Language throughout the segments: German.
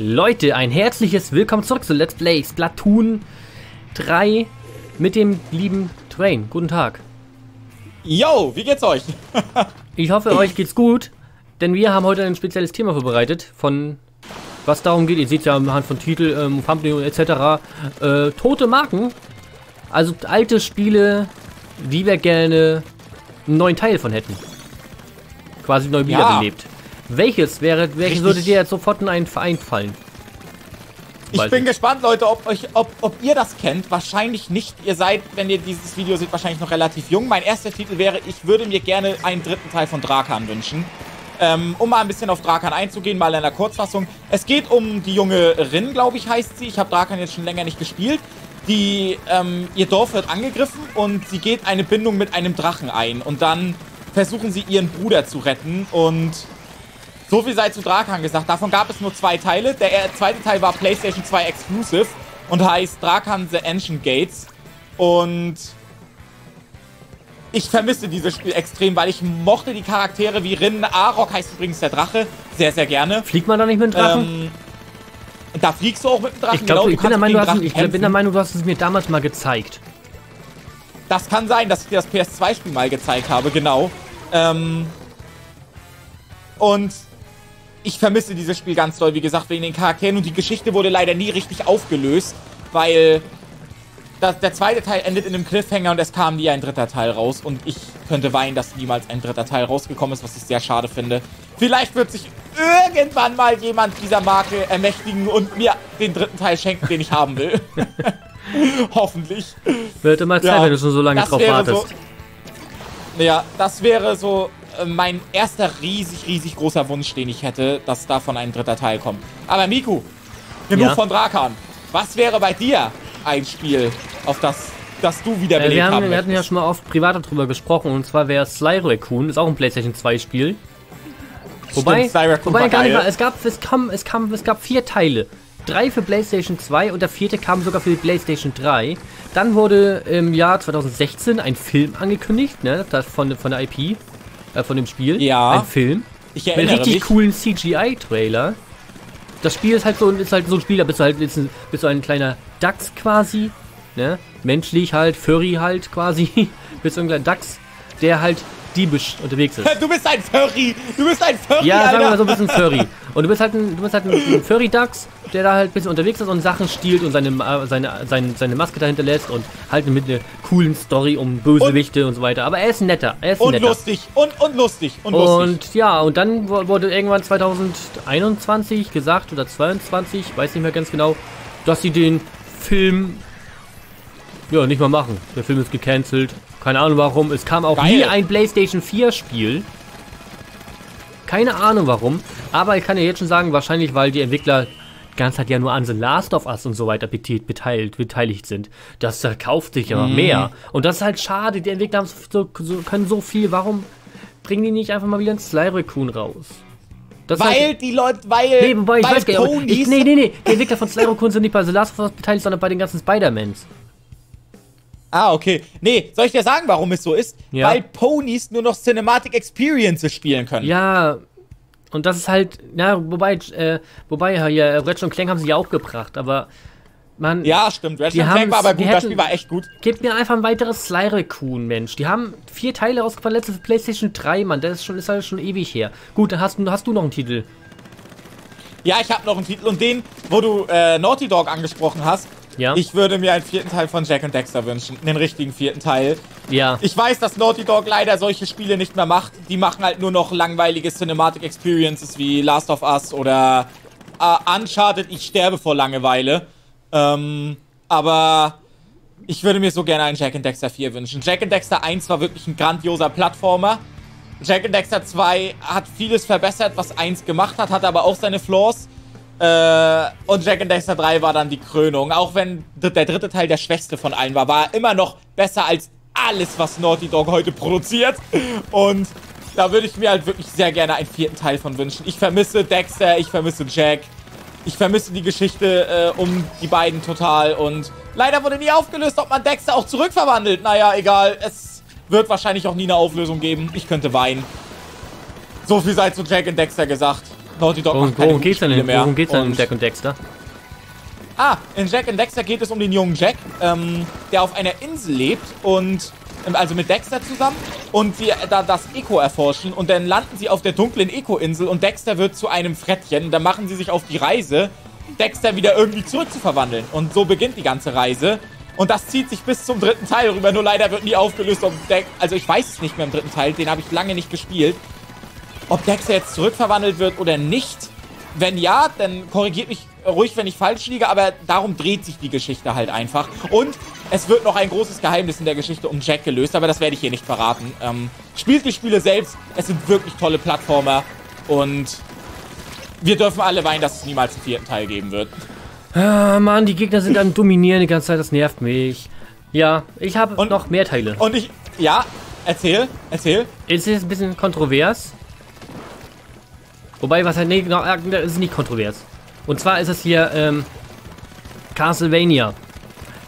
Leute, ein herzliches Willkommen zurück zu Let's Play Splatoon 3 mit dem lieben Train. Guten Tag. Yo, wie geht's euch? Ich hoffe, euch geht's gut, denn wir haben heute ein spezielles Thema vorbereitet, von was darum geht. Ihr seht ja anhand von Titel, Thumbnail etc. Tote Marken, also alte Spiele, die wir gerne einen neuen Teil von hätten. Quasi neu wiederbelebt. Ja. Welches würde dir jetzt sofort in einen Verein fallen? Ich bin gespannt, Leute, ob ihr das kennt. Wahrscheinlich nicht. Ihr seid, wenn ihr dieses Video seht, wahrscheinlich noch relativ jung. Mein erster Titel wäre, ich würde mir gerne einen dritten Teil von Drakan wünschen. Um mal ein bisschen auf Drakan einzugehen, mal in der Kurzfassung. Es geht um die junge Rin, glaube ich, heißt sie. Ich habe Drakan jetzt schon länger nicht gespielt. Ihr Dorf wird angegriffen und sie geht eine Bindung mit einem Drachen ein. Und dann versuchen sie, ihren Bruder zu retten und... So viel sei zu Drakan gesagt. Davon gab es nur 2 Teile. Der zweite Teil war PlayStation 2 Exclusive und heißt Drakan: The Ancients' Gates. Und ich vermisse dieses Spiel extrem, weil ich mochte die Charaktere wie Rin. Arok heißt übrigens der Drache. Sehr, sehr gerne. Fliegt man da nicht mit dem Drachen? Da fliegst du auch mit dem Drachen. Ich glaube, ich bin der Meinung, du hast es mir damals mal gezeigt. Das kann sein, dass ich dir das PS2-Spiel mal gezeigt habe, genau. Und ich vermisse dieses Spiel ganz doll, wie gesagt, wegen den Charakteren. Und die Geschichte wurde leider nie richtig aufgelöst, weil der zweite Teil endet in einem Cliffhanger und es kam nie ein dritter Teil raus. Und ich könnte weinen, dass niemals ein dritter Teil rausgekommen ist, was ich sehr schade finde. Vielleicht wird sich irgendwann mal jemand dieser Marke ermächtigen und mir den dritten Teil schenken, den ich haben will. Hoffentlich. Wird immer Zeit, wenn du schon so lange drauf wartest. Ja, das wäre so... mein erster riesig großer Wunsch, den ich hätte, dass davon ein dritter Teil kommt. Aber Miku, genug von Drakan. Was wäre bei dir ein Spiel, auf das du wieder belegt haben möchtest? Wir hatten ja schon mal oft privat darüber gesprochen, und zwar wäre Sly Raccoon, ist auch ein PlayStation 2 Spiel. Wobei, es gab 4 Teile. 3 für PlayStation 2 und der 4. kam sogar für die PlayStation 3. Dann wurde im Jahr 2016 ein Film angekündigt, ne, das von der IP. Von dem Spiel. Ja. Ein Film. Ich erinnere mich. Mit richtig coolen CGI-Trailer. Das Spiel ist halt so ein Spiel, da bist du ein kleiner Dachs quasi. Ne? Menschlich halt, furry halt quasi. Bist du ein kleiner Dachs, der halt diebisch unterwegs ist. Du bist ein Furry! Du bist ein Furry! Ja, sagen wir mal so ein bisschen Furry. Und du bist halt ein Furry-Dachs, der da halt ein bisschen unterwegs ist und Sachen stiehlt und seine Maske dahinter lässt und halt mit einer coolen Story um Bösewichte und so weiter. Aber er ist netter. Und lustig. Ja, und dann wurde irgendwann 2021 gesagt, oder 22, weiß nicht mehr ganz genau, dass sie den Film ja nicht mehr machen. Der Film ist gecancelt. Keine Ahnung warum. Es kam auch nie ein PlayStation 4 Spiel. Keine Ahnung warum. Aber ich kann ja jetzt schon sagen, wahrscheinlich weil die Entwickler die ganze Zeit ja nur an The Last of Us und so weiter beteiligt sind. Das verkauft sich aber mehr. Und das ist halt schade. Die Entwickler haben können so viel. Warum bringen die nicht einfach mal wieder einen Sly Raccoon raus? Das Nee, die Entwickler von Sly Raccoon sind nicht bei The Last of Us beteiligt, sondern bei den ganzen Spider-Mans. Ah, okay. Nee, soll ich dir sagen, warum es so ist? Ja. Weil Ponys nur noch Cinematic Experiences spielen können. Ja, und das ist halt, na, wobei, Ratchet & Clank haben sie ja auch gebracht, aber man... Ja, stimmt, Ratchet & Clank war aber gut, das Spiel war echt gut. Gebt mir einfach ein weiteres Sly Raccoon, Mensch. Die haben 4 Teile rausgebracht, letzte für PlayStation 3, Mann, das ist halt schon ewig her. Gut, dann hast du noch einen Titel. Ja, ich habe noch einen Titel und den, wo du Naughty Dog angesprochen hast, ja. Ich würde mir einen 4. Teil von Jak & Daxter wünschen. Den richtigen 4. Teil. Ja. Ich weiß, dass Naughty Dog leider solche Spiele nicht mehr macht. Die machen halt nur noch langweilige Cinematic Experiences wie Last of Us oder Uncharted. Ich sterbe vor Langeweile. Aber ich würde mir so gerne einen Jak & Daxter 4 wünschen. Jak & Daxter 1 war wirklich ein grandioser Plattformer. Jak & Daxter 2 hat vieles verbessert, was 1 gemacht hat, hat aber auch seine Flaws. Und Jak & Daxter 3 war dann die Krönung. Auch wenn der dritte Teil der schwächste von allen war, war er immer noch besser als alles, was Naughty Dog heute produziert. Und da würde ich mir halt wirklich sehr gerne einen 4. Teil von wünschen. Ich vermisse Daxter, ich vermisse Jak. Ich vermisse die Geschichte um die beiden total. Und leider wurde nie aufgelöst, ob man Daxter auch zurückverwandelt. Naja, egal. Es wird wahrscheinlich auch nie eine Auflösung geben. Ich könnte weinen. So viel sei zu Jak & Daxter gesagt. Naughty Dog macht keine Spiele mehr. Worum geht's denn in Jak und Daxter? Ah, in Jak und Daxter geht es um den jungen Jak, der auf einer Insel lebt und also mit Daxter zusammen und wir da das Eco erforschen und dann landen sie auf der dunklen Eco-Insel und Daxter wird zu einem Frettchen. Dann machen sie sich auf die Reise, Daxter wieder irgendwie zurückzuverwandeln und so beginnt die ganze Reise und das zieht sich bis zum dritten Teil rüber, nur leider wird nie aufgelöst, ob Daxter, also ich weiß es nicht mehr im dritten Teil, den habe ich lange nicht gespielt, ob Daxter jetzt zurückverwandelt wird oder nicht. Wenn ja, dann korrigiert mich ruhig, wenn ich falsch liege, aber darum dreht sich die Geschichte halt einfach. Und es wird noch ein großes Geheimnis in der Geschichte um Jak gelöst, aber das werde ich hier nicht verraten. Spielt die Spiele selbst, es sind wirklich tolle Plattformer und wir dürfen alle weinen, dass es niemals einen vierten Teil geben wird. Ah, Mann, die Gegner sind am Dominieren die ganze Zeit, das nervt mich. Ja, ich habe noch mehr Teile. Und ich, ja, erzähl. Es ist ein bisschen kontrovers. Wobei, was halt nicht, das ist nicht kontrovers. Und zwar ist es hier Castlevania.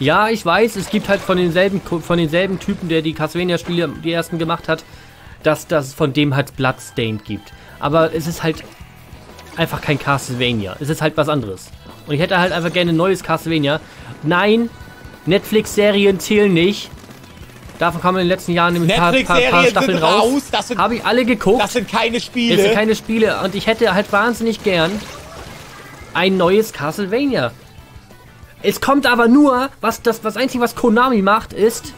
Ja, ich weiß, es gibt halt von denselben Typen, der die Castlevania-Spiele die ersten gemacht hat, dass das von dem halt Bloodstained gibt. Aber es ist halt einfach kein Castlevania. Es ist halt was anderes. Und ich hätte halt einfach gerne ein neues Castlevania. Nein, Netflix-Serien zählen nicht. Davon kamen in den letzten Jahren nämlich ein paar Staffeln raus. Habe ich alle geguckt. Das sind keine Spiele. Das sind keine Spiele. Und ich hätte halt wahnsinnig gern ein neues Castlevania. Es kommt aber nur, das Einzige, was Konami macht, ist,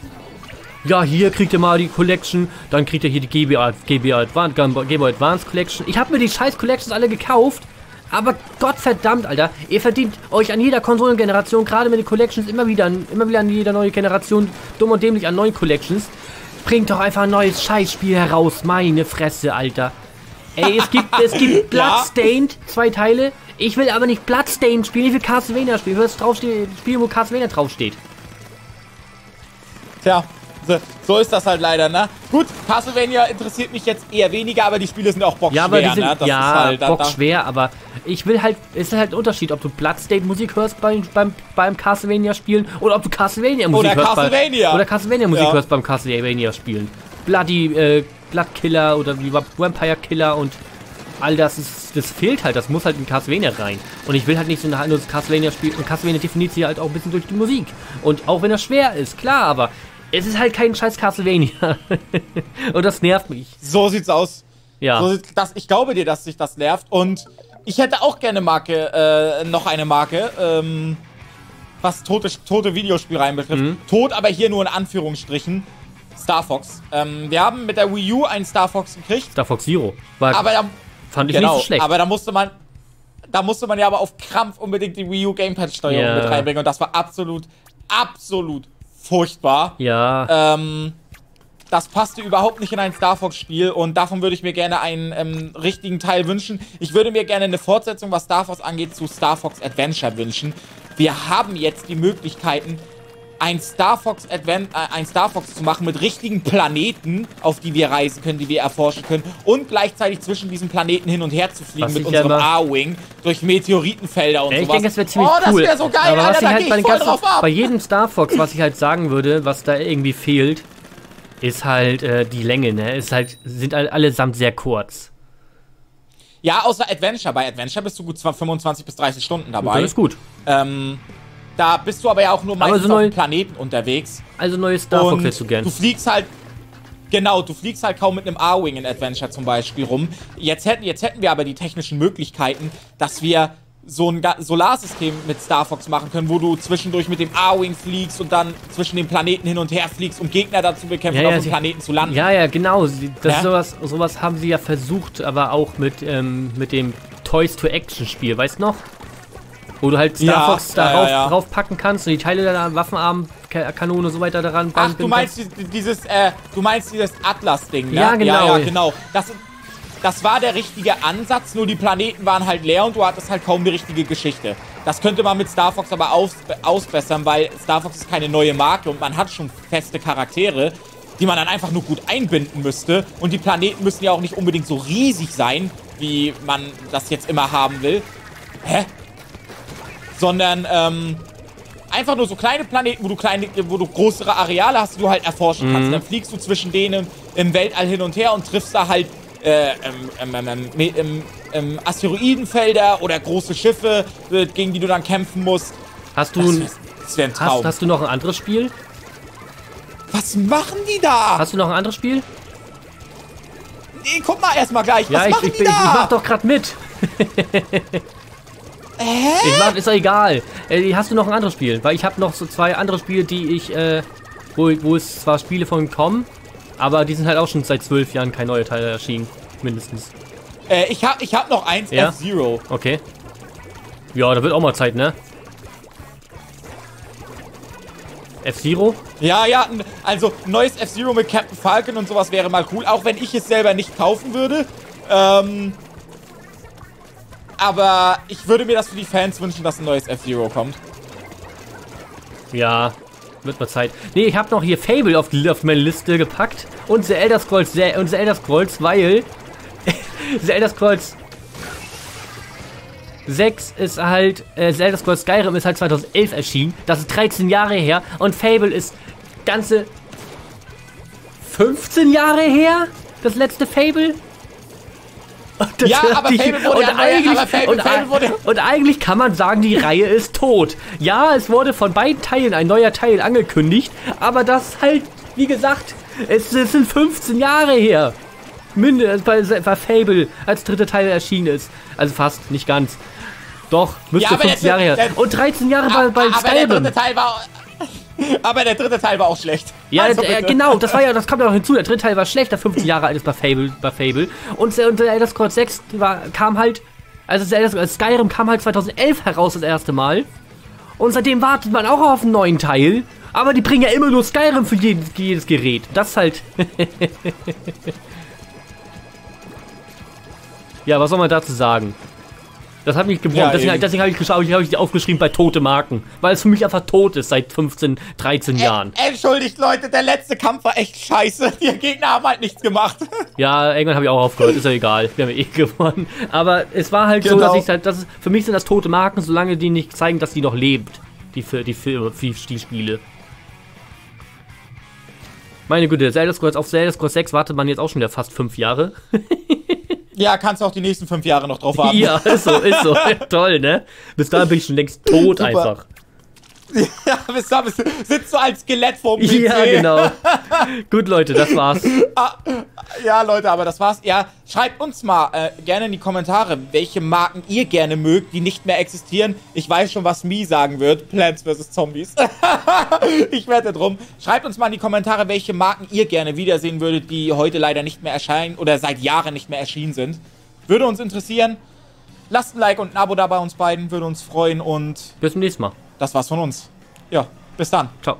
ja, hier kriegt ihr mal die Collection, dann kriegt ihr hier die Game Boy Advance Collection. Ich habe mir die scheiß Collections alle gekauft, aber gottverdammt, Alter, ihr verdient euch an jeder Konsolengeneration, gerade mit den Collections, immer wieder an jeder neue Generation, dumm und dämlich an neuen Collections. Bringt doch einfach ein neues Scheißspiel heraus, meine Fresse, Alter. Ey, es gibt Bloodstained, 2 Teile. Ich will aber nicht Bloodstained spielen, ich will Castlevania spielen. Ich will das Spiel, wo Castlevania draufsteht. Tja, so ist das halt leider, ne? Gut, Castlevania interessiert mich jetzt eher weniger, aber die Spiele sind auch bockschwer, ne? Das ja, ist halt bockschwer, aber ich will halt, es ist halt ein Unterschied, ob du Bloodstained-Musik hörst beim Castlevania-Spielen oder ob du Castlevania-Musik hörst. Oder Castlevania-Musik hörst beim Castlevania-Spielen. Bloody, Bloodkiller oder wie Vampire-Killer und all das ist, das fehlt halt, das muss halt in Castlevania rein. Und ich will halt nicht so ein Castlevania-Spiel, und Castlevania definiert sich halt auch ein bisschen durch die Musik. Und auch wenn das schwer ist, klar, aber es ist halt kein scheiß Castlevania. Und das nervt mich. So sieht's aus. Ja. So sieht's, ich glaube dir, dass sich das nervt. Und ich hätte auch gerne noch eine Marke, was tote Videospielreihen betrifft. Mhm. Tot, aber hier nur in Anführungsstrichen. Star Fox. Wir haben mit der Wii U einen Star Fox gekriegt. Star Fox Zero. Fand ich nicht so schlecht. Aber da musste man ja aber auf Krampf unbedingt die Wii U Gamepad-Steuerung mit reinbringen. Und das war absolut furchtbar. Ja. Das passte überhaupt nicht in ein Star Fox-Spiel und davon würde ich mir gerne einen richtigen Teil wünschen. Ich würde mir gerne eine Fortsetzung, was Star Fox angeht, zu Star Fox Adventure wünschen. Wir haben jetzt die Möglichkeiten, ein Star Fox zu machen mit richtigen Planeten, auf die wir reisen können, die wir erforschen können und gleichzeitig zwischen diesen Planeten hin und her zu fliegen mit unserem A-Wing durch Meteoritenfelder und sowas. Ich denke, das wäre ziemlich cool. Das wäre so geil, aber Alter, da halt bei jedem Star Fox, was ich halt sagen würde, was da irgendwie fehlt, ist halt die Länge, ne? Sind halt allesamt sehr kurz. Ja, außer Adventure. Bei Adventure bist du gut 25 bis 30 Stunden dabei. Das ist gut. Da bist du aber ja auch nur meistens auf dem Planeten unterwegs. Also neues Star Fox willst du gern. Du fliegst halt, du fliegst halt kaum mit einem A-Wing in Adventure zum Beispiel rum. Jetzt hätten wir aber die technischen Möglichkeiten, dass wir so ein Solarsystem mit Star Fox machen können, wo du zwischendurch mit dem A-Wing fliegst und dann zwischen den Planeten hin und her fliegst, um Gegner dazu bekämpfen, auf dem Planeten zu landen. Ja, ja, genau. Sowas haben sie ja versucht, aber auch mit dem Toys-to-Action-Spiel, weißt du noch? Wo du halt Star Fox darauf packen kannst und die Teile deiner Waffenarm, Kanone und so weiter daran. Ach, du meinst dieses Atlas-Ding, ne? Ja, genau. Ja, genau. Das war der richtige Ansatz, nur die Planeten waren halt leer und du hattest halt kaum die richtige Geschichte. Das könnte man mit Star Fox aber ausbessern, weil Star Fox ist keine neue Marke und man hat schon feste Charaktere, die man dann einfach nur gut einbinden müsste. Und die Planeten müssen ja auch nicht unbedingt so riesig sein, wie man das jetzt immer haben will. Hä? Sondern einfach nur so kleine Planeten, wo du größere Areale hast, die du halt erforschen kannst. Dann fliegst du zwischen denen im Weltall hin und her und triffst da halt Asteroidenfelder oder große Schiffe, gegen die du dann kämpfen musst. Hast du noch ein anderes Spiel? Was machen die da? Hast du noch ein anderes Spiel? Nee, guck mal erstmal gleich. Ja, ich mach doch grad mit. Ist doch egal. Hast du noch ein anderes Spiel? Weil ich habe noch so zwei andere Spiele, die ich, wo es zwar Spiele von kommen, aber die sind halt auch schon seit 12 Jahren kein neuer Teil erschienen, mindestens. Ich hab noch eins, ja? F-Zero. Okay. Ja, da wird auch mal Zeit, ne? F-Zero? Ja, ja, also neues F-Zero mit Captain Falcon und sowas wäre mal cool, auch wenn ich es selber nicht kaufen würde. Aber ich würde mir das für die Fans wünschen, dass ein neues F-Zero kommt. Ja, wird mal Zeit. Nee, ich habe noch hier Fable auf meine Liste gepackt und The Elder Scrolls, weil The Elder Scrolls 6 ist halt, The Elder Scrolls Skyrim ist halt 2011 erschienen, das ist 13 Jahre her und Fable ist ganze 15 Jahre her, das letzte Fable. Ja, aber Fable wurde... Und eigentlich kann man sagen, die Reihe ist tot. Ja, es wurde von beiden Teilen ein neuer Teil angekündigt, aber das halt, wie gesagt, es sind 15 Jahre her. Mindestens bei Fable als dritter Teil erschienen ist. Also fast, nicht ganz. Doch, müsste 15 Jahre her. Und 13 Jahre bei Skyrim. Aber der dritte Teil war auch schlecht. Ja, also genau, das kommt ja noch hinzu. Der dritte Teil war schlecht, der 15 Jahre alt ist bei Fable. Und der Elder Scrolls 6 kam halt, also Skyrim kam halt 2011 heraus das erste Mal. Und seitdem wartet man auch auf einen neuen Teil. Aber die bringen ja immer nur Skyrim für jedes Gerät. Das halt. Ja, was soll man dazu sagen? Das hat mich gebrochen, ja, deswegen habe ich geschaut, habe ich die aufgeschrieben bei tote Marken, weil es für mich einfach tot ist seit 15, 13 Jahren. Entschuldigt Leute, der letzte Kampf war echt scheiße. Die Gegner haben halt nichts gemacht. Ja, irgendwann habe ich auch aufgehört, ist ja egal. Wir haben gewonnen. Aber es war halt so, dass ich halt, für mich sind das tote Marken, solange die nicht zeigen, dass die noch lebt. Die Spiele. Meine Güte, auf The Elder Scrolls 6 wartet man jetzt auch schon wieder fast 5 Jahre. Ja, kannst du auch die nächsten 5 Jahre noch drauf warten. Ja, ist so. Toll, ne? Bis dahin bin ich schon längst tot. Super. Einfach. Ja, bis dahin sitzt du als Skelett vorm PC. Ja, genau. Gut, Leute, das war's. Ja, Leute, aber das war's. Ja, schreibt uns mal gerne in die Kommentare, welche Marken ihr gerne mögt, die nicht mehr existieren. Ich weiß schon, was Mi sagen wird. Plants vs. Zombies. Ich wette drum. Schreibt uns mal in die Kommentare, welche Marken ihr gerne wiedersehen würdet, die heute leider nicht mehr erscheinen oder seit Jahren nicht mehr erschienen sind. Würde uns interessieren. Lasst ein Like und ein Abo da bei uns beiden. Würde uns freuen und... Bis zum nächsten Mal. Das war's von uns. Ja, bis dann. Ciao.